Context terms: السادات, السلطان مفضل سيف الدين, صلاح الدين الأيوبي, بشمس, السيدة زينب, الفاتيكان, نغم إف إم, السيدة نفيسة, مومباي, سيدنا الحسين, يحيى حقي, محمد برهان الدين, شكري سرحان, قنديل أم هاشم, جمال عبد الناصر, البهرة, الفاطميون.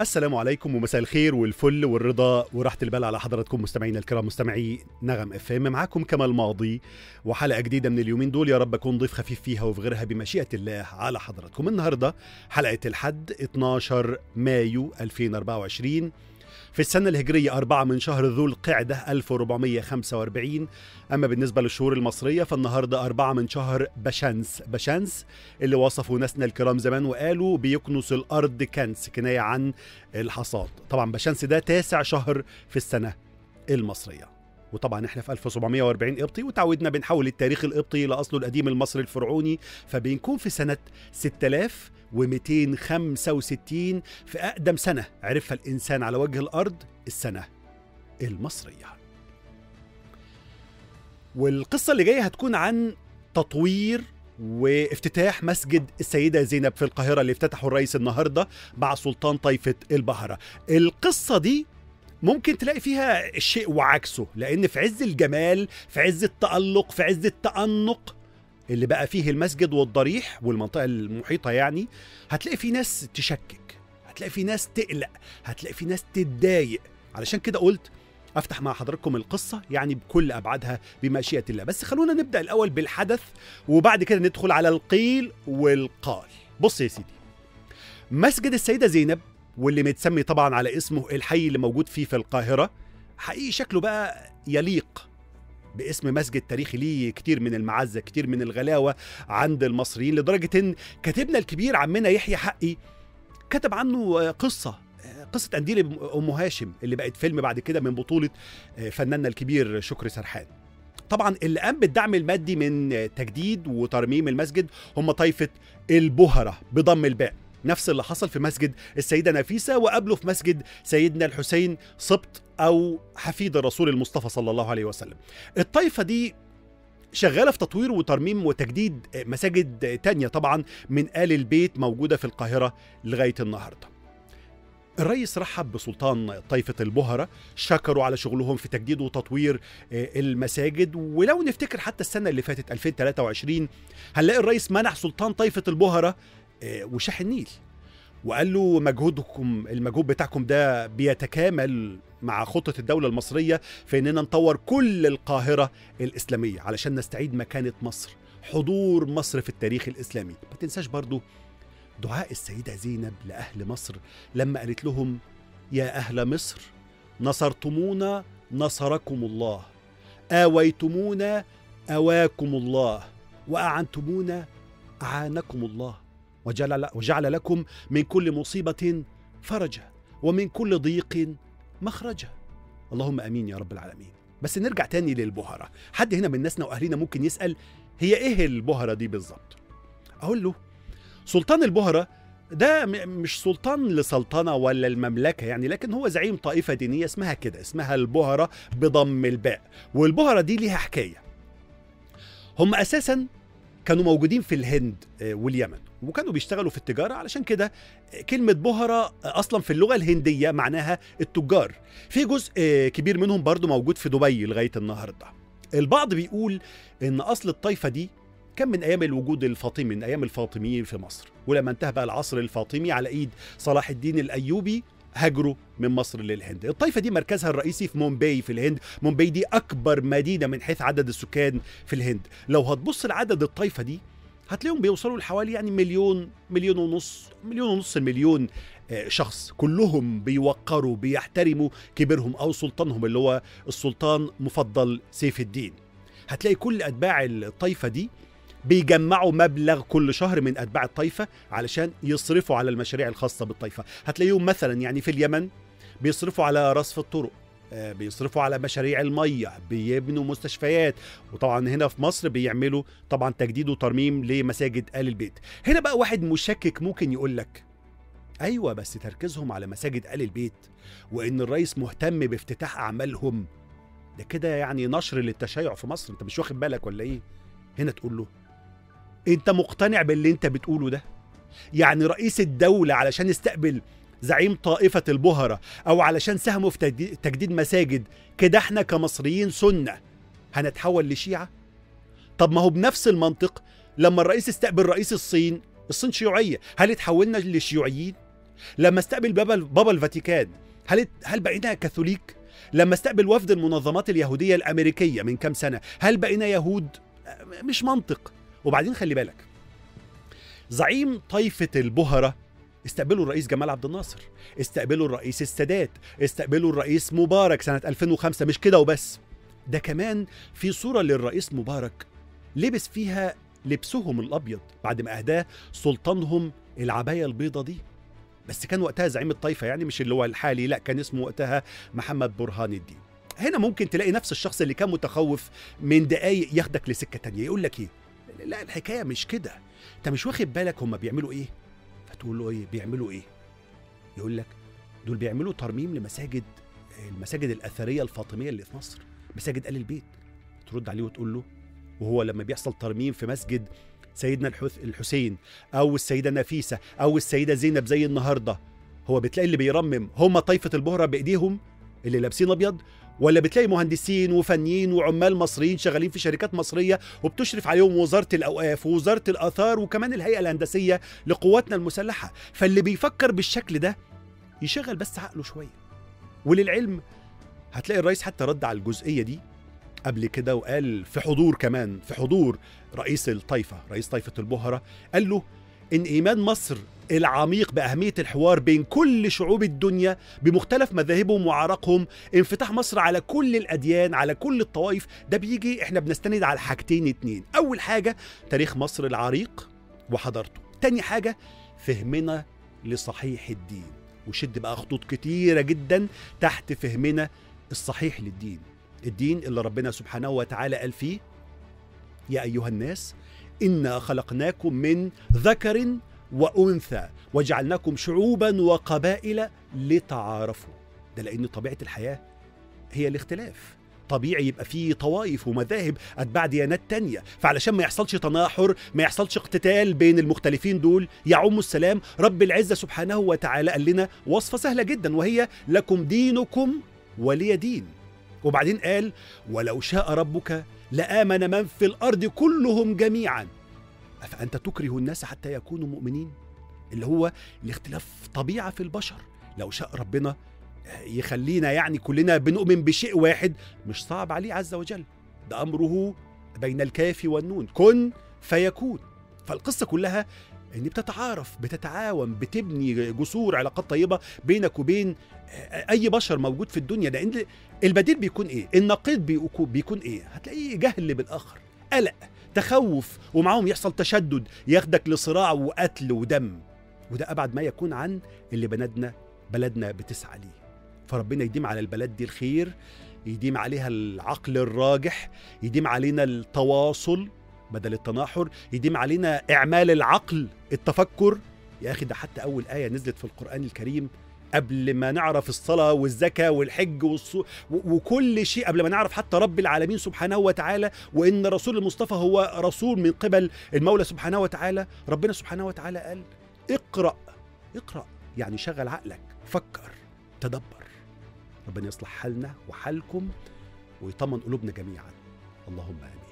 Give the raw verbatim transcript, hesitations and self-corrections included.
السلام عليكم ومساء الخير والفل والرضا وراحة البال على حضراتكم مستمعينا الكرام، مستمعي نغم إف إم. معاكم كما الماضي وحلقة جديدة من اليومين دول، يا رب أكون ضيف خفيف فيها وفي غيرها بمشيئة الله على حضراتكم. النهاردة حلقة الحد اثني عشر مايو ألفين وأربعة وعشرين في السنة الهجرية، أربعة من شهر ذو القعدة ألف وأربعمائة وخمسة وأربعين. أما بالنسبة للشهور المصرية فالنهاردة أربعة من شهر بشمس، بشمس اللي وصفوا ناسنا الكرام زمان وقالوا بيكنس الأرض كنس، كناية عن الحصاد. طبعا بشمس ده تاسع شهر في السنة المصرية، وطبعا احنا في ألف وسبعمائة وأربعين قبطي، وتعودنا بنحول التاريخ القبطي لأصله القديم المصري الفرعوني، فبنكون في سنة ستة آلاف ومئتين وخمسة وستين في أقدم سنة عرفها الإنسان على وجه الأرض، السنة المصرية. والقصة اللي جاية هتكون عن تطوير وافتتاح مسجد السيدة زينب في القاهرة اللي افتتحه الرئيس النهاردة مع سلطان طائفة البهرة. القصة دي ممكن تلاقي فيها الشيء وعكسه، لأن في عز الجمال، في عز التألق، في عز التأنق اللي بقى فيه المسجد والضريح والمنطقة المحيطة، يعني هتلاقي في ناس تشكك، هتلاقي في ناس تقلق، هتلاقي في ناس تتضايق. علشان كده قلت أفتح مع حضراتكم القصة يعني بكل أبعادها بمشيئة الله. بس خلونا نبدأ الأول بالحدث وبعد كده ندخل على القيل والقال. بص يا سيدي، مسجد السيدة زينب واللي متسمي طبعا على اسمه الحي اللي موجود فيه في القاهرة، حقيقي شكله بقى يليق باسم مسجد تاريخي ليه كتير من المعزة، كتير من الغلاوة عند المصريين، لدرجة ان كاتبنا الكبير عمنا يحيى حقي كتب عنه قصة قصة قنديل أم هاشم اللي بقت فيلم بعد كده من بطولة فناننا الكبير شكري سرحان. طبعا اللي قام بالدعم المادي من تجديد وترميم المسجد هم طائفة البهرة بضم الباء، نفس اللي حصل في مسجد السيدة نفيسة وقبله في مسجد سيدنا الحسين سبط أو حفيد الرسول المصطفى صلى الله عليه وسلم. الطائفة دي شغالة في تطوير وترميم وتجديد مساجد تانية طبعا من آل البيت موجودة في القاهرة لغاية النهاردة. الرئيس رحب بسلطان طائفة البهرة، شكروا على شغلهم في تجديد وتطوير المساجد. ولو نفتكر حتى السنة اللي فاتت ألفين وثلاثة وعشرين هنلاقي الرئيس منح سلطان طائفة البهرة وشاح النيل وقال له مجهودكم، المجهود بتاعكم ده بيتكامل مع خطة الدولة المصرية في اننا نطور كل القاهرة الإسلامية علشان نستعيد مكانة مصر، حضور مصر في التاريخ الإسلامي. ما تنساش برضو دعاء السيدة زينب لأهل مصر لما قالت لهم يا أهل مصر نصرتمونا نصركم الله، آويتمونا آواكم الله، وأعنتمونا أعانكم الله، وجعل, وجعل لكم من كل مصيبة فرجا ومن كل ضيق مخرجا. اللهم امين يا رب العالمين. بس نرجع تاني للبهرة. حد هنا من ناسنا واهلنا ممكن يسأل هي ايه البهرة دي بالظبط؟ اقول له سلطان البهرة ده مش سلطان لسلطنة ولا المملكة يعني، لكن هو زعيم طائفة دينية اسمها كده، اسمها البهرة بضم الباء. والبهرة دي ليها حكاية. هم اساسا كانوا موجودين في الهند واليمن وكانوا بيشتغلوا في التجارة، علشان كده كلمة بهرة أصلا في اللغة الهندية معناها التجار. في جزء كبير منهم برضو موجود في دبي لغاية النهاردة. البعض بيقول إن أصل الطائفة دي كان من أيام الوجود الفاطمي، من أيام الفاطميين في مصر، ولما انتهى بقى العصر الفاطمي على إيد صلاح الدين الأيوبي هاجروا من مصر للهند. الطائفة دي مركزها الرئيسي في مومباي في الهند. مومباي دي أكبر مدينة من حيث عدد السكان في الهند. لو هتبص لعدد الطائفة دي هتلاقيهم بيوصلوا لحوالي يعني مليون، مليون ونص، مليون ونص المليون شخص. كلهم بيوقروا، بيحترموا كبيرهم أو سلطانهم اللي هو السلطان مفضل سيف الدين. هتلاقي كل أتباع الطائفة دي بيجمعوا مبلغ كل شهر من أتباع الطائفة علشان يصرفوا على المشاريع الخاصة بالطائفة. هتلاقيهم مثلا يعني في اليمن بيصرفوا على رصف الطرق، بيصرفوا على مشاريع المية، بيبنوا مستشفيات، وطبعا هنا في مصر بيعملوا طبعا تجديد وترميم لمساجد آل البيت. هنا بقى واحد مشكك ممكن يقول لك أيوة بس تركيزهم على مساجد آل البيت وإن الرئيس مهتم بافتتاح أعمالهم ده كده يعني نشر للتشيع في مصر، أنت مش واخد بالك ولا إيه؟ هنا تقول له أنت مقتنع باللي أنت بتقوله ده؟ يعني رئيس الدولة علشان يستقبل زعيم طائفة البهرة أو علشان ساهموا في تجديد مساجد كده احنا كمصريين سنة هنتحول لشيعة؟ طب ما هو بنفس المنطق لما الرئيس استقبل رئيس الصين، الصين شيوعية، هل اتحولنا لشيوعيين؟ لما استقبل بابا بابا الفاتيكان هل هل بقينا كاثوليك؟ لما استقبل وفد المنظمات اليهودية الأمريكية من كام سنة هل بقينا يهود؟ مش منطق. وبعدين خلي بالك، زعيم طائفة البهرة استقبلوا الرئيس جمال عبد الناصر، استقبلوا الرئيس السادات، استقبلوا الرئيس مبارك سنة ألفين وخمسة. مش كده وبس، ده كمان في صورة للرئيس مبارك لبس فيها لبسهم الأبيض بعد ما أهداه سلطانهم العباية البيضة دي، بس كان وقتها زعيم الطائفة يعني مش اللي هو الحالي، لا كان اسمه وقتها محمد برهان الدين. هنا ممكن تلاقي نفس الشخص اللي كان متخوف من دقايق ياخدك لسكة تانية، يقول لك ايه؟ لا الحكاية مش كده، انت مش واخد بالك هم بيعملوا ايه؟ فتقول له ايه؟ بيعملوا ايه؟ يقول لك دول بيعملوا ترميم لمساجد المساجد الأثرية الفاطمية اللي في مصر، مساجد آل البيت. ترد عليه وتقول له وهو لما بيحصل ترميم في مسجد سيدنا الحسين أو السيدة نفيسة أو السيدة زينب زي النهاردة، هو بتلاقي اللي بيرمم هم طائفة البهرة بإيديهم اللي لابسين أبيض، ولا بتلاقي مهندسين وفنيين وعمال مصريين شغالين في شركات مصرية وبتشرف عليهم وزارة الأوقاف ووزارة الآثار وكمان الهيئة الهندسية لقواتنا المسلحة؟ فاللي بيفكر بالشكل ده يشغل بس عقله شوية. وللعلم هتلاقي الرئيس حتى رد على الجزئية دي قبل كده وقال في حضور كمان، في حضور رئيس الطائفة رئيس طائفة البهرة، قال له إن إيمان مصر العميق بأهمية الحوار بين كل شعوب الدنيا بمختلف مذاهبهم وعرقهم، انفتاح مصر على كل الأديان على كل الطوائف، ده بيجي إحنا بنستند على حاجتين اتنين، أول حاجة تاريخ مصر العريق وحضارته، تاني حاجة فهمنا لصحيح الدين، وشد بقى خطوط كتيرة جدا تحت فهمنا الصحيح للدين، الدين اللي ربنا سبحانه وتعالى قال فيه يا أيها الناس إنا خلقناكم من ذكر وأنثى وجعلناكم شعوبا وقبائل لتعارفوا. ده لأن طبيعة الحياة هي الاختلاف، طبيعي يبقى فيه طوائف ومذاهب أتباع ديانات تانية، فعلشان ما يحصلش تناحر ما يحصلش اقتتال بين المختلفين دول يعم السلام، رب العزة سبحانه وتعالى قال لنا وصفة سهلة جدا وهي لكم دينكم ولي دين. وبعدين قال ولو شاء ربك لآمن من في الأرض كلهم جميعا أفأنت تكره الناس حتى يكونوا مؤمنين، اللي هو الاختلاف طبيعة في البشر، لو شاء ربنا يخلينا يعني كلنا بنؤمن بشيء واحد مش صعب عليه عز وجل، ده أمره بين الكاف والنون كن فيكون. فالقصة كلها إن بتتعارف بتتعاون بتبني جسور علاقات طيبة بينك وبين أي بشر موجود في الدنيا، لأن البديل بيكون إيه؟ النقيض بيكون إيه؟ هتلاقيه جهل بالآخر، قلق، تخوف، ومعاهم يحصل تشدد ياخدك لصراع وقتل ودم، وده أبعد ما يكون عن اللي بلدنا بلدنا بتسعى ليه. فربنا يديم على البلد دي الخير، يديم عليها العقل الراجح، يديم علينا التواصل بدل التناحر، يديم علينا إعمال العقل التفكر. يا أخي ده حتى أول آية نزلت في القرآن الكريم قبل ما نعرف الصلاة والزكاة والحج والصو... وكل شيء، قبل ما نعرف حتى رب العالمين سبحانه وتعالى وإن رسول المصطفى هو رسول من قبل المولى سبحانه وتعالى، ربنا سبحانه وتعالى قال اقرأ اقرأ، يعني شغل عقلك، فكر، تدبر. ربنا يصلح حالنا وحالكم ويطمن قلوبنا جميعا، اللهم آمين.